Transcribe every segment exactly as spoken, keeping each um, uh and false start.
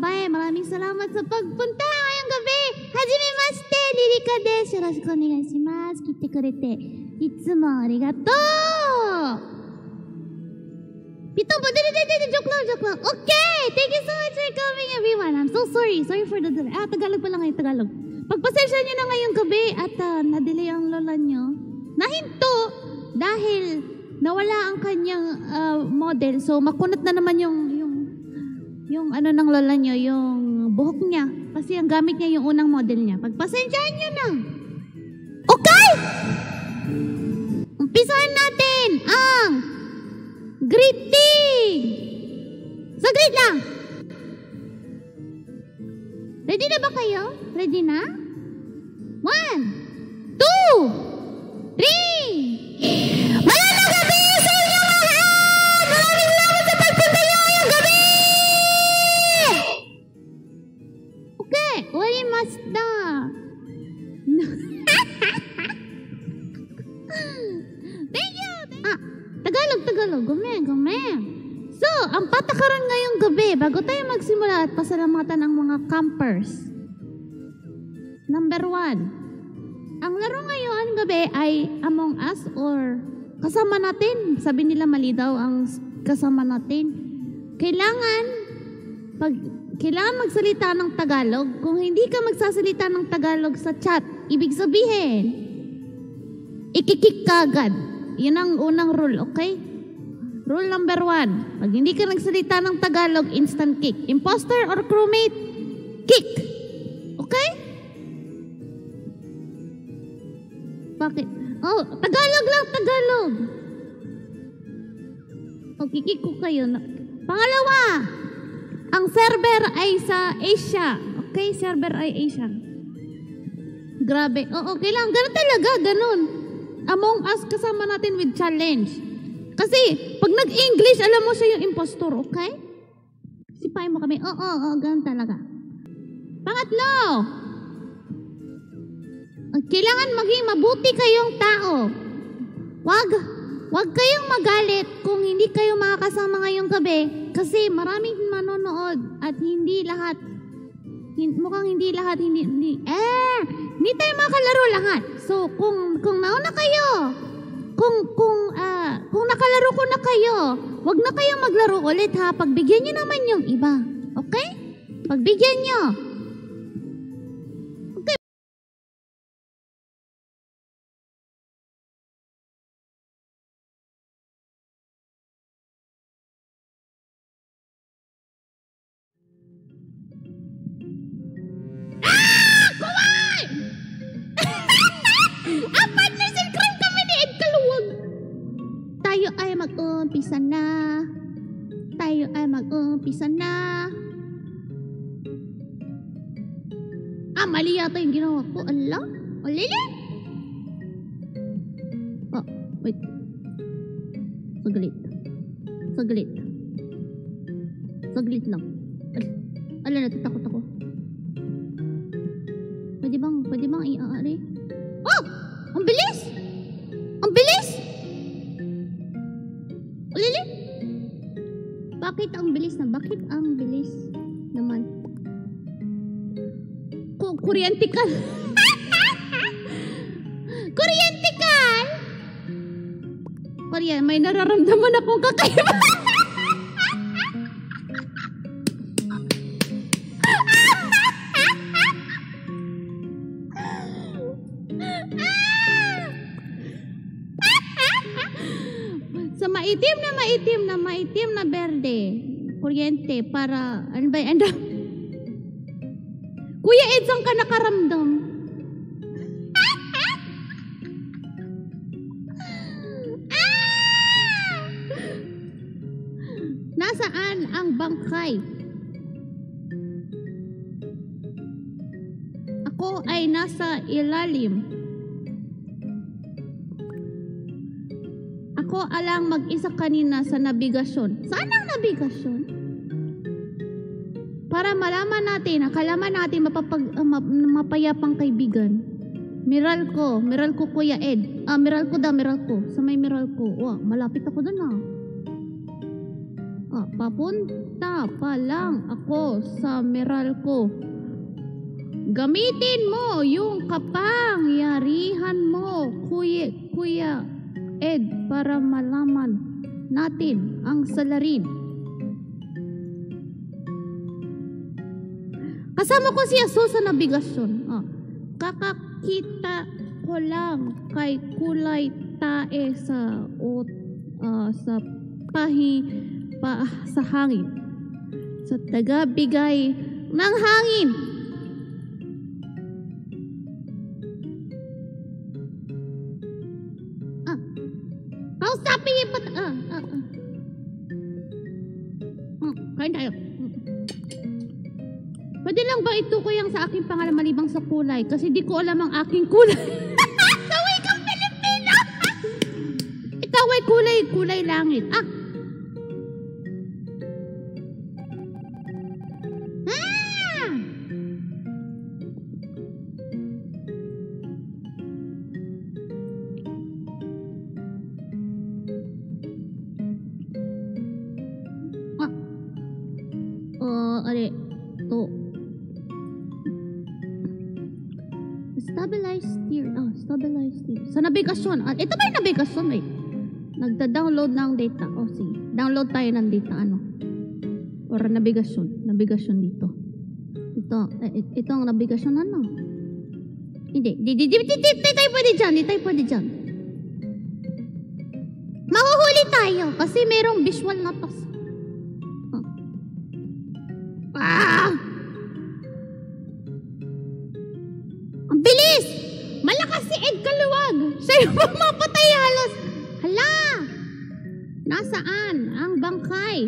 前へマラミスラマツパクポンタンおよんごべはじめましてリリカです。よろしくお願いします。来てくれていつもありがとう。ピトンポデデデデデジョクランジョクラン OK! Thank you so much for coming everyone. I'm so sorry. Sorry for the delay. Ah, Tagalog pala ngayon, Tagalog. Pagpasensya nyo na ngayong gabi at uh, na-delay ang lola nyo. Nahinto dahil nawala ang kanyang uh, model. So makunat na naman yung yung yung ano ng lola nyo, yung buhok niya. Kasi ang gamit niya yung unang model niya. Pagpasensyahan nyo na. Okay! Umpisahan natin ang greeting. Saglit lang. Ready na ba kayo? Ready na? One, two, three. Malamang gabi sa inyong lahat. Maraming lahat sa pagpunta niyo ngayong gabi. Okay, uwalimashita. Thank you. Ah, Tagalog, Tagalog. Gumen, gumen. So, ang patakaran ngayong gabi, bago tayo magsimula at pasalamatan ang mga campers. Number one, ang laro ngayon gabi ay Among Us or kasama natin. Sabi nila mali daw ang kasama natin. Kailangan, pag, kailangan magsalita ng Tagalog. Kung hindi ka magsasalita ng Tagalog sa chat, ibig sabihin, ikikik ka agad. Yun ang unang rule, okay? Rule number one, pag hindi ka nagsalita ng Tagalog, instant kick. Imposter or crewmate, kick. Okay? Bakit? Oh, Tagalog lang, Tagalog. Okay, kick ko kayo. Pangalawa, ang server ay sa Asia. Okay, server ay Asia. Grabe. Oo, okay lang. Ganun talaga, ganun. Among Us kasama natin with challenge. Kasi, pag nag-English, alam mo siya yung impostor, okay? Sipahin mo kami. Oo, oo, oo, ganun talaga. Pangatlo, kailangan maging mabuti kayong tao. Wag, wag kayong magalit kung hindi kayo makakasama ngayong gabi kasi maraming manonood at hindi lahat, mukhang hindi lahat, hindi, hindi, eh, hindi tayo makalaro lahat. So, kung, kung nauna kayo, Kung, kung, ah, kung nakalaro ko na kayo, wag na kayong maglaro ulit ha. Pagbigyan nyo naman yung iba. Okay? Pagbigyan nyo. Okay. Ah! Kumay! Apat na sila! Tayo ay mag-umpisa na. Tayo ay mag-umpisa na. Ah, mali yata yung ginawa ko. Ala? O, lili? Oh, wait. Saglit. Saglit. Saglit lang. Ala, natatakot ako. Pwede bang, pwede bang i-aari? Oh! Ang bilis! Ang bilis! Lili? Bakit ang bilis na? Bakit ang bilis naman? Ko kuryente ka. Kuryente ka. Kuryente, may nararamdaman akong kakaiba. Maitim na maitim na maitim na berde. Kuryente para ano ba yung andam? Kuya Edson ka nakaramdam. Ah! Nasaan ang bangkay? Ako ay nasa ilalim. Ako alang mag-isa kanina sa nabigasyon. Saan ang nabigasyon? Para malaman natin, akalaman natin mapapag, uh, map, mapayapang kaibigan. Meralco, Meralco Kuya Ed. Ah, Meralco da, Meralco. Sa may Meralco. Wow, malapit ako doon ah. Ah, papunta pa lang ako sa Meralco. Gamitin mo yung kapangyarihan mo, Kuya, Kuya Ed, para malaman natin ang salarin. Kasama ko si Asus sa nabigasyon. Ah, kakakita ko lang kay kulay tae sa o, uh, sa pahi pa sa hangin, sa tagabigay ng hangin. Ah, kausapin niya pat... Ah, ah, ah. Ah, kain tayo. Pwede lang ba itukoy ang sa aking pangalan malibang sa kulay? Kasi di ko alam ang aking kulay. Sawi kang Pilipino! Ikaw ay kulay, kulay langit. Ah, nabigasyon. At ito ba yung nabigasyon eh? Nagda-download ng data. O oh, sige. Download tayo ng data. Ano? Or nabigasyon. Nabigasyon dito. Ito. Eh, ito ang nabigasyon. Ano? Hindi. Hindi. Hindi tayo pwede dyan. Hindi tayo pwede dyan. Mahuhuli tayo. Kasi mayroong visual na tos. Oh. Ah! Ang bilis! Malakas si Ed Kaluwag! Siya'y pumapatay halos! Hala! Nasaan ang bangkay?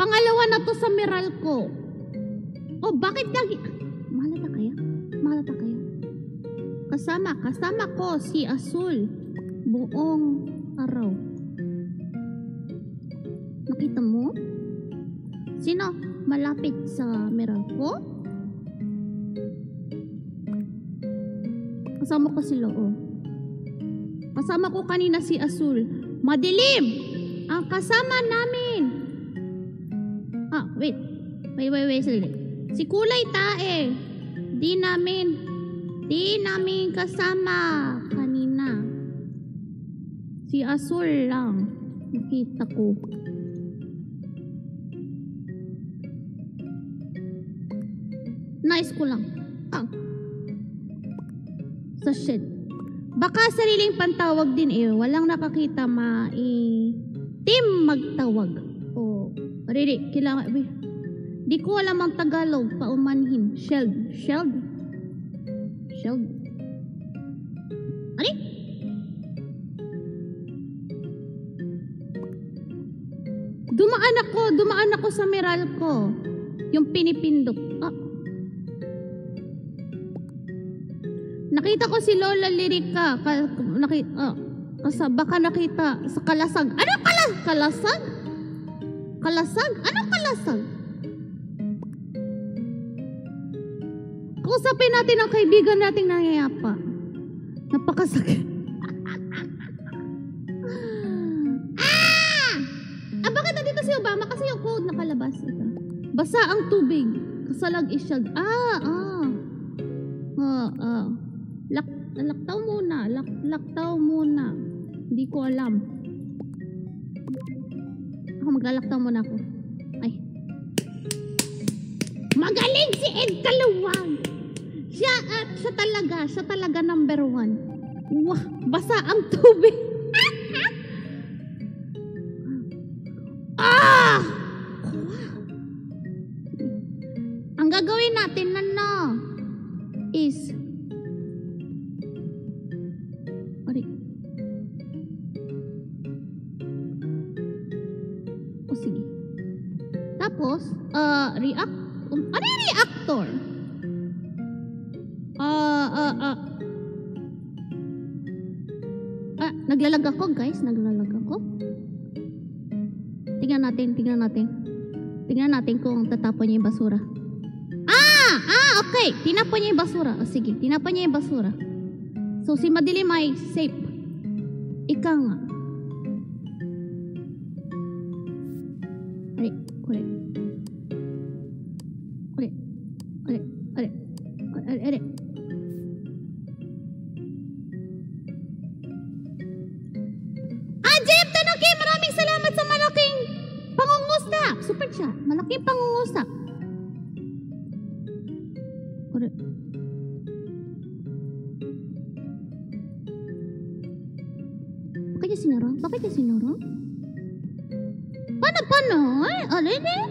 Pangalawa na to sa Meralco. Oh, bakit lagi... Mahalata kaya? Mahalata kaya? Kasama, kasama ko si Asul. Buong araw. Nakita mo? Sino malapit sa Meralco? Kasama ko si Loo. Kasama ko kanina si Asul. Madilim! Ang kasama namin! Ah, wait. Wait, wait, wait. Si Kulay Tae. Di namin. Di namin kasama kanina. Si Asul lang. Nakita ko. Nice ko lang. Ah. Sa shed. Baka sariling pantawag din eh. Walang nakakita maitim magtawag. O, riri, kailangan. Eh. Di ko alam ang Tagalog. Paumanhin. Shelled. Shelled? Shelled? Ano? Dumaan ako. Dumaan ako sa Meralco. Yung pinipindok. Ah. Nakita ko si Lola Lyrica. Ka, nakita, ah, kasa, baka nakita sa kalasag. Ano kalas? Kalasag? Kalasag? Ano kalasag? Kausapin natin ang kaibigan nating nangyayapa. Napakasakit. Ah! Ah, bakit nandito si Obama? Kasi yung code nakalabas ito. Basa ang tubig. Kasalag isyag. Ah, ah. Ah, ah. Lak, laktaw muna, lak, laktaw muna. Hindi ko alam. Ako, maglalaktaw muna ako. Ay. Magaling si Ed Kaluwang! Siya at siya talaga, siya talaga number one. Wah, basa ang tubig. Ah! Ang gagawin natin na no is Uh, react... Um, ano yung reactor? Uh, uh, uh. Ah, naglalag ako guys. Naglalag ako. Tingnan natin, tingnan natin. Tingnan natin kung tatapon niya yung basura. Ah! Ah, okay. Tinapon niya yung basura. O, sige, tinapon niya yung basura. So, si Madilim ay safe. Ika nga. れこれあれあれあれあれあれsuper siya. Malaking pangungusap. Ore. Bakit niya sinara? Bakit niya sinara? Paano, paano? Ay, alin eh?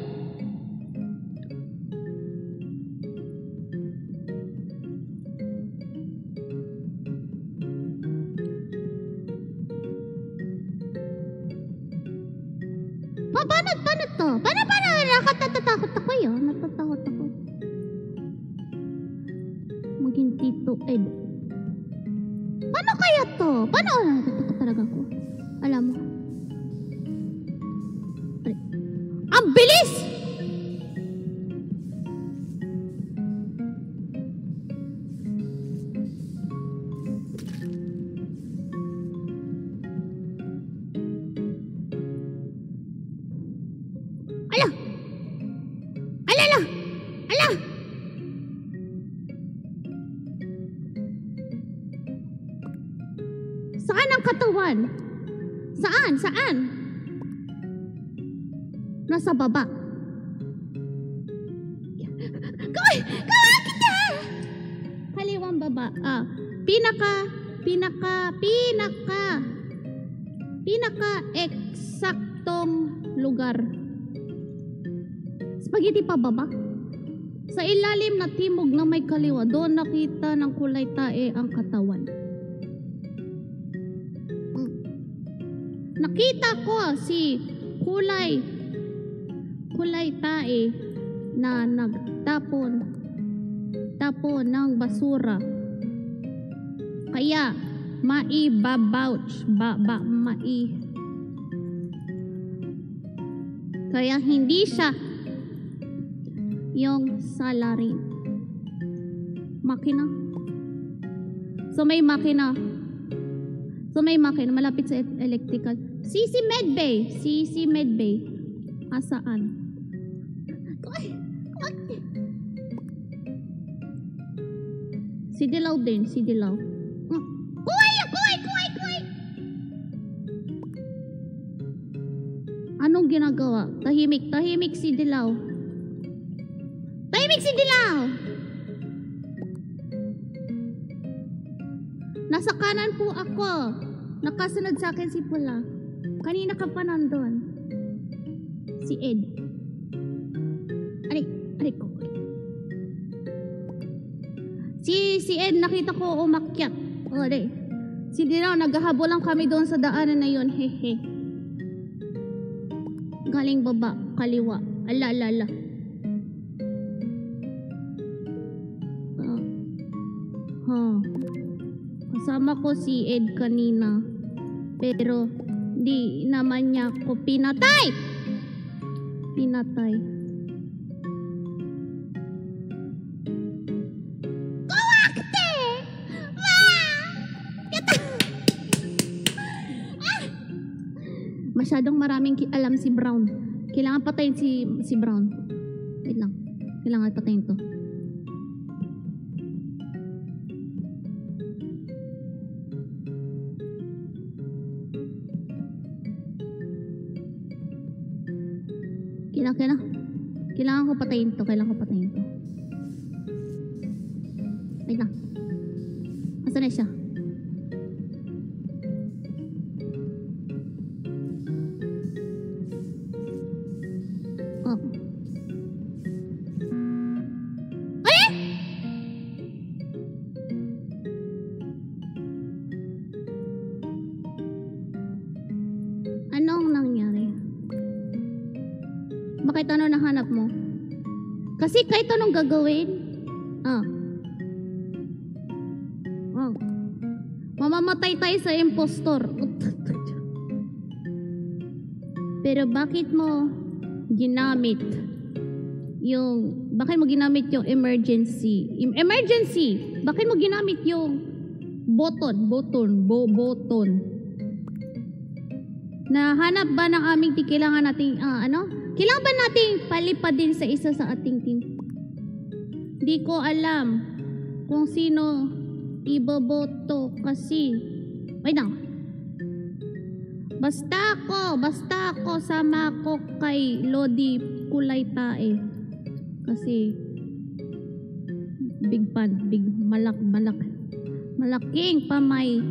Nasa baba. Kawai! Kawai kita! Kaliwang baba. Ah, pinaka, pinaka, pinaka, pinaka eksaktong lugar. Spaghetti pa baba. Sa ilalim na timog na may kaliwa, doon nakita ng kulay tae ang katawan. Nakita ko si kulay kulay tae na nagtapon tapon ng basura kaya maibabouch baba mai kaya hindi siya yung salarin makina so may makina so may makina malapit sa electrical C C Medbay C C Medbay asaan si Dilaw din, si Dilaw. Kuhay! Kuhay! Kuhay! Kuhay! Anong ginagawa? Tahimik, tahimik si Dilaw. Tahimik si Dilaw! Nasa kanan po ako. Nakasunod sa akin si Pula. Kanina ka pa nandun. Si Ed. Aray, aray ko. Si, si Ed, nakita ko umakyat. Ore. Si Dilaw, naghahabol lang kami doon sa daanan na yun. Hehe. Galing baba, kaliwa. Ala, ala, ala. Uh, huh. Kasama ko si Ed kanina. Pero, di naman niya ko pinatay! Pinatay. Masyadong maraming alam si Brown. Kailangan patayin si si Brown. Wait lang. Kailangan patayin to. Kailangan, kailangan. Kailangan ko patayin to. Kailangan ko patayin to. Wait lang. Asan na siya? Kasi kahit anong gagawin, ah. Ah. Mamamatay tayo sa impostor. Pero bakit mo ginamit yung, bakit mo ginamit yung emergency? Emergency! Bakit mo ginamit yung button, button, bo button? Nahanap ba ng aming kailangan nating, ah, ano? Kailangan nating palipad din sa isa sa ating team. Di ko alam kung sino iboboto kasi. Wait lang. Basta ako, basta ako, sama ako kay Lodi Kulay Tae. Kasi big pan, big malak, malak. Malaking pamay,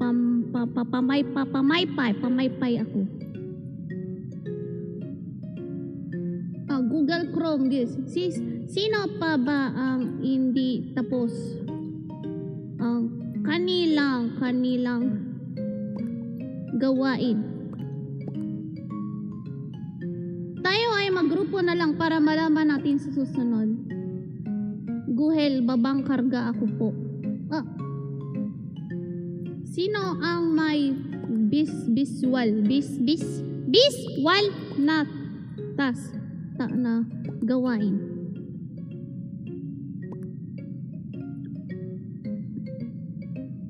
pam, pa, pa, pamay, pa, pamay, pa, pamay, pay ako. Ah, Google Chrome, guys. Sis, sino pa ba ang hindi tapos? Ang um, kanilang, kanilang gawain. Tayo ay maggrupo na lang para malaman natin sa susunod. Guhel, babang karga ako po. Ah. Sino ang may bis biswal, bis bis biswal na tas ta na gawain?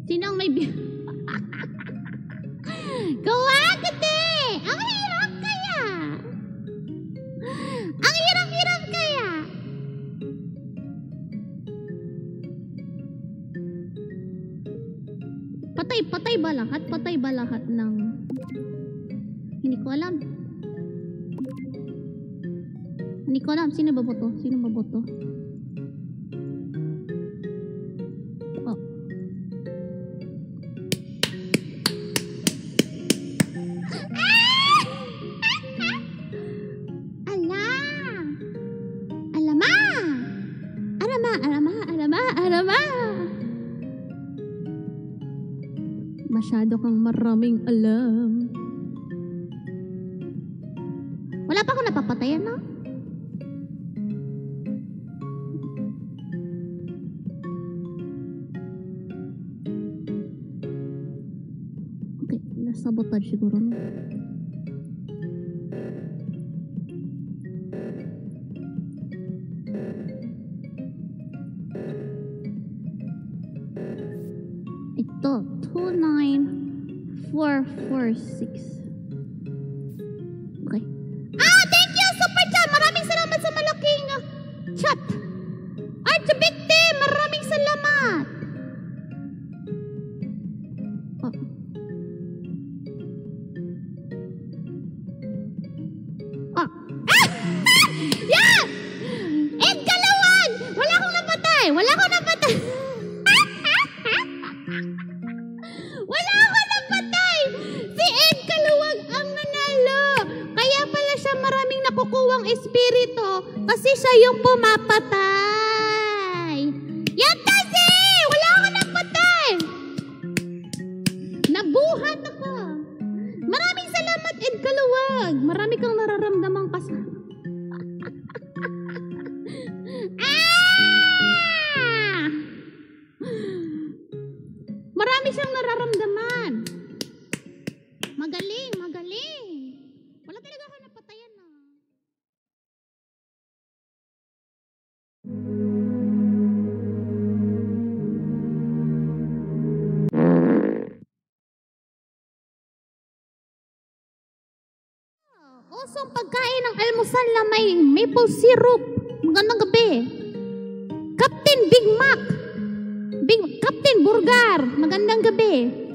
Sino ang may bis Kawagate! Ang hirap kaya! Ang hirap-hirap kaya! Patay, patay ba lahat? Patay ba lahat ng... Hindi ko alam. Hindi ko alam. Sino ba boto? Sino ba boto? Masyado kang maraming alam. Wala pa akong napapatayan, no? Okay, nasabotage siguro, no? four four six. Okay. Ah, thank you, Super Chat. Maraming salamat sa malaking uh, chat. Archibicte, maraming salamat. Oh. Oh. Ah! Yeah! And kalawan! Wala akong napatay! Wala akong napatay! Espiritu kasi siya yung pumapatay. Yan kasi! Wala akong nagpatay! Nabuhat ako! Maraming salamat, Ed Kaluwag! Marami kang nararamdamang kasama. Ah! Marami siyang nararamdaman. Magaling, magaling. Wala talaga ako napatayan na. Usong pagkain ng almusal na may maple syrup. Magandang gabi. Captain Big Mac. Big Captain Burger. Magandang gabi.